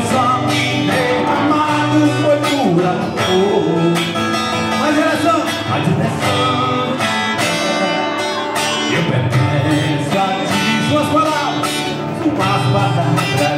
As palavras